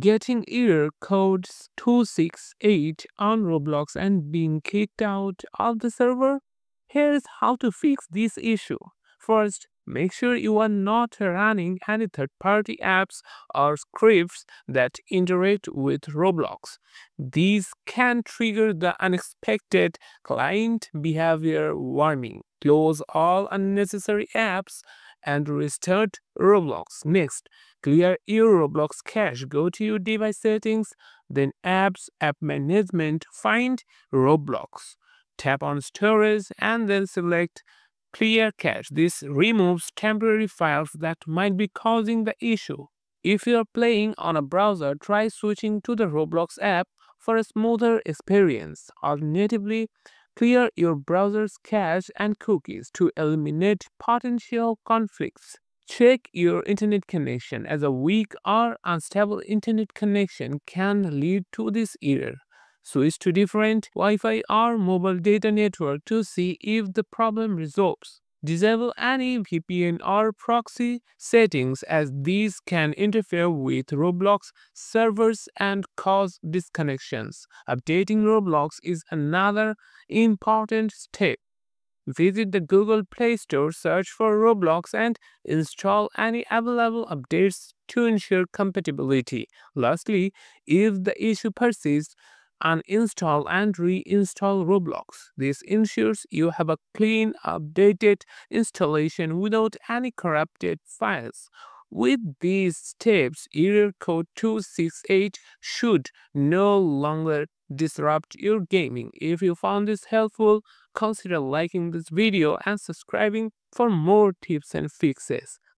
getting error code 268 on Roblox and being kicked out of the server? Here's how to fix this issue. First, make sure you are not running any third-party apps or scripts that interact with Roblox. These can trigger the unexpected client behavior warning. Close all unnecessary apps and restart Roblox. Next, clear your Roblox cache. Go to your device settings, then apps, app management, find Roblox. Tap on storage and then select clear cache. This removes temporary files that might be causing the issue. If you are playing on a browser, try switching to the Roblox app for a smoother experience. Alternatively, clear your browser's cache and cookies to eliminate potential conflicts. Check your internet connection, as a weak or unstable internet connection can lead to this error. Switch to different Wi-Fi or mobile data network to see if the problem resolves. Disable any VPN or proxy settings, as these can interfere with Roblox servers and cause disconnections. Updating Roblox is another important step. Visit the Google Play Store, search for Roblox, and install any available updates to ensure compatibility. Lastly, if the issue persists, uninstall and reinstall Roblox. This ensures you have a clean, updated installation without any corrupted files. With these steps, error code 268 should no longer disrupt your gaming. If you found this helpful, consider liking this video and subscribing for more tips and fixes.